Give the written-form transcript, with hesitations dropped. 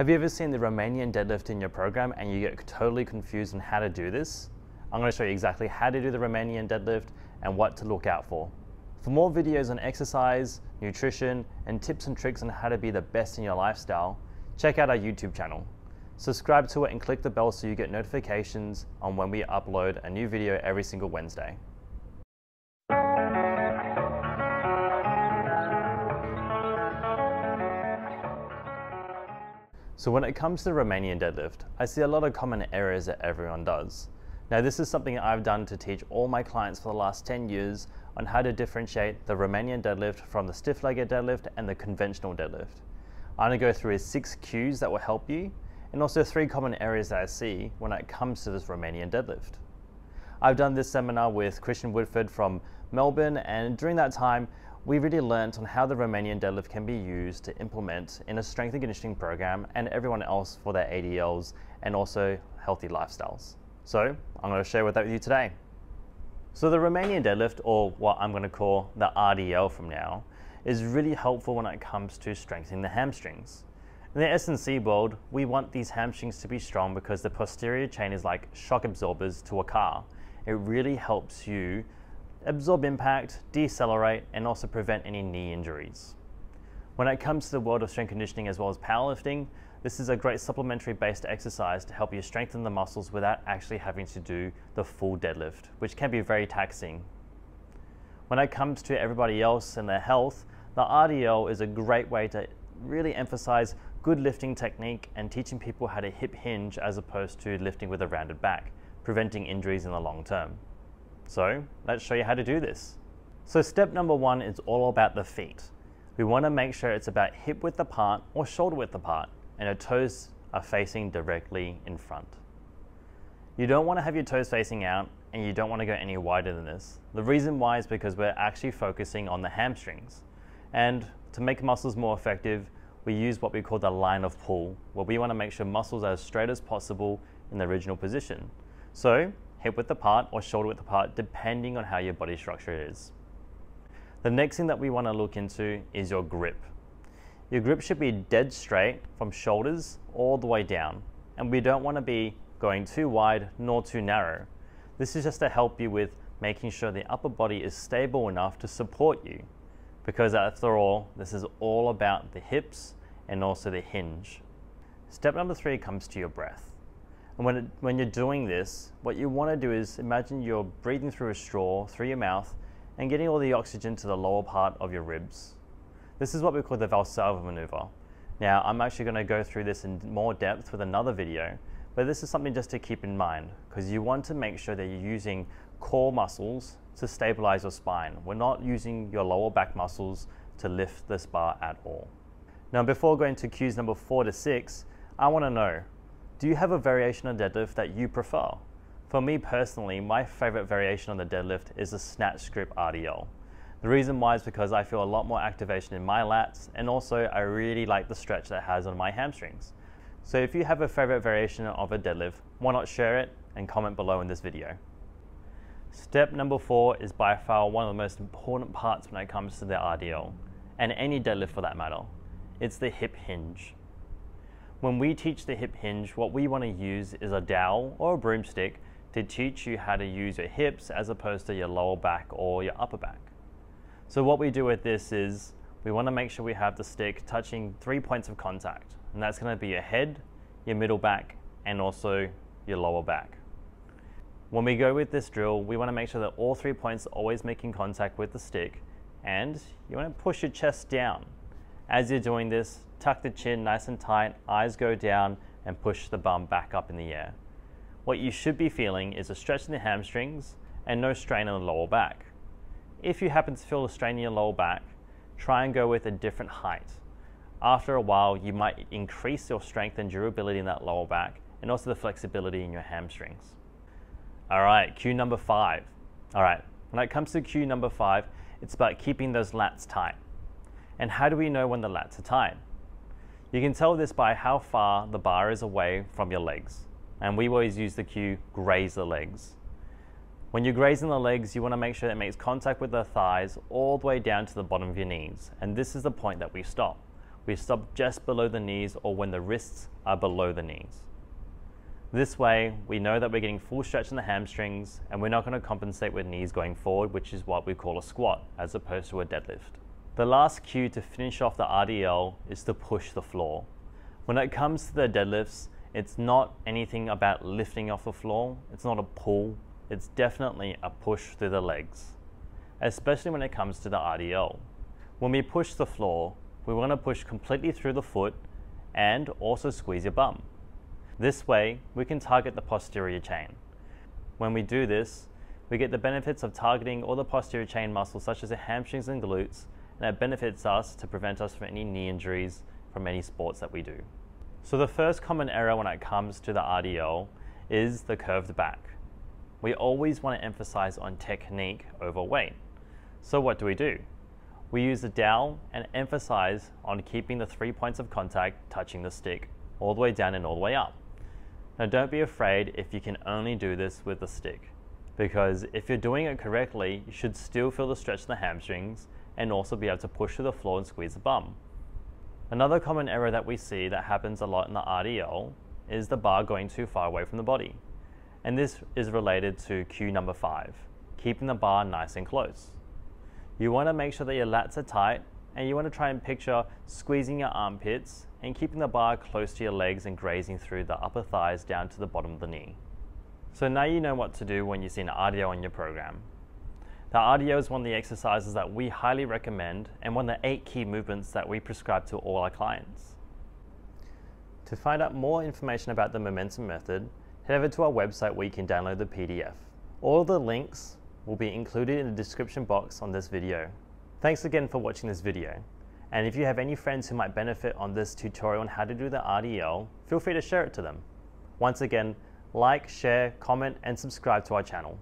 Have you ever seen the Romanian deadlift in your program and you get totally confused on how to do this? I'm going to show you exactly how to do the Romanian deadlift and what to look out for. For more videos on exercise, nutrition, and tips and tricks on how to be the best in your lifestyle, check out our YouTube channel. Subscribe to it and click the bell so you get notifications on when we upload a new video every single Wednesday. So when it comes to the Romanian deadlift, I see a lot of common errors that everyone does. Now this is something I've done to teach all my clients for the last 10 years on how to differentiate the Romanian deadlift from the stiff-legged deadlift and the conventional deadlift. I'm going to go through 6 cues that will help you, and also 3 common areas that I see when it comes to this Romanian deadlift. I've done this seminar with Christian Woodford from Melbourne, and during that time, we really learnt on how the Romanian deadlift can be used to implement in a strength and conditioning program and everyone else for their ADLs and also healthy lifestyles. So I'm going to share that with you today. So the Romanian deadlift, or what I'm going to call the RDL from now, is really helpful when it comes to strengthening the hamstrings. In the S&C world, we want these hamstrings to be strong because the posterior chain is like shock absorbers to a car. It really helps you absorb impact, decelerate, and also prevent any knee injuries. When it comes to the world of strength conditioning as well as powerlifting, this is a great supplementary based exercise to help you strengthen the muscles without actually having to do the full deadlift, which can be very taxing. When it comes to everybody else and their health, the RDL is a great way to really emphasize good lifting technique and teaching people how to hip hinge as opposed to lifting with a rounded back, preventing injuries in the long term. So let's show you how to do this. So step number 1 is all about the feet. We want to make sure it's about hip width apart or shoulder width apart, and our toes are facing directly in front. You don't want to have your toes facing out, and you don't want to go any wider than this. The reason why is because we're actually focusing on the hamstrings. And to make muscles more effective, we use what we call the line of pull, where we want to make sure muscles are as straight as possible in the original position. So hip width apart or shoulder width apart, depending on how your body structure is. The next thing that we want to look into is your grip. Your grip should be dead straight from shoulders all the way down, and we don't want to be going too wide nor too narrow. This is just to help you with making sure the upper body is stable enough to support you, because after all, this is all about the hips and also the hinge. Step number 3 comes to your breath. And when you're doing this, what you want to do is imagine you're breathing through a straw, through your mouth, and getting all the oxygen to the lower part of your ribs. This is what we call the Valsalva maneuver. Now, I'm actually going to go through this in more depth with another video, but this is something just to keep in mind, because you want to make sure that you're using core muscles to stabilize your spine. We're not using your lower back muscles to lift this bar at all. Now, before going to cues number 4 to 6, I want to know, do you have a variation on deadlift that you prefer? For me personally, my favorite variation on the deadlift is the snatch grip RDL. The reason why is because I feel a lot more activation in my lats, and also I really like the stretch that it has on my hamstrings. So if you have a favorite variation of a deadlift, why not share it and comment below in this video. Step number 4 is by far one of the most important parts when it comes to the RDL, and any deadlift for that matter. It's the hip hinge. When we teach the hip hinge, what we want to use is a dowel or a broomstick to teach you how to use your hips as opposed to your lower back or your upper back. So what we do with this is we want to make sure we have the stick touching 3 points of contact, and that's going to be your head, your middle back, and also your lower back. When we go with this drill, we want to make sure that all 3 points are always making contact with the stick, and you want to push your chest down. As you're doing this, tuck the chin nice and tight, eyes go down, and push the bum back up in the air. What you should be feeling is a stretch in the hamstrings and no strain on the lower back. If you happen to feel a strain in your lower back, try and go with a different height. After a while, you might increase your strength and durability in that lower back, and also the flexibility in your hamstrings. All right, cue number 5. All right, when it comes to cue number 5, it's about keeping those lats tight. And how do we know when the lats are tight? You can tell this by how far the bar is away from your legs. And we always use the cue, graze the legs. When you're grazing the legs, you want to make sure that it makes contact with the thighs all the way down to the bottom of your knees. And this is the point that we stop. we stop just below the knees or when the wrists are below the knees. This way, we know that we're getting full stretch in the hamstrings and we're not going to compensate with knees going forward, which is what we call a squat as opposed to a deadlift. The last cue to finish off the RDL is to push the floor. When it comes to the deadlifts, it's not anything about lifting off the floor. It's not a pull. It's definitely a push through the legs, especially when it comes to the RDL. When we push the floor, we want to push completely through the foot and also squeeze your bum. This way, we can target the posterior chain. When we do this, we get the benefits of targeting all the posterior chain muscles such as the hamstrings and glutes, and it benefits us to prevent us from any knee injuries from any sports that we do. So the first common error when it comes to the RDL is the curved back. We always want to emphasize on technique over weight. So what do we do? We use the dowel and emphasize on keeping the 3 points of contact touching the stick, all the way down and all the way up. Now don't be afraid if you can only do this with the stick, because if you're doing it correctly, you should still feel the stretch in the hamstrings and also be able to push to the floor and squeeze the bum. Another common error that we see that happens a lot in the RDL is the bar going too far away from the body. And this is related to cue number 5, keeping the bar nice and close. You want to make sure that your lats are tight, and you want to try and picture squeezing your armpits and keeping the bar close to your legs and grazing through the upper thighs down to the bottom of the knee. So now you know what to do when you see an RDL in your program. The RDL is one of the exercises that we highly recommend and one of the 8 key movements that we prescribe to all our clients. To find out more information about the Momentum Method, head over to our website where you can download the PDF. All of the links will be included in the description box on this video. Thanks again for watching this video, and if you have any friends who might benefit on this tutorial on how to do the RDL, feel free to share it to them. Once again, like, share, comment and subscribe to our channel.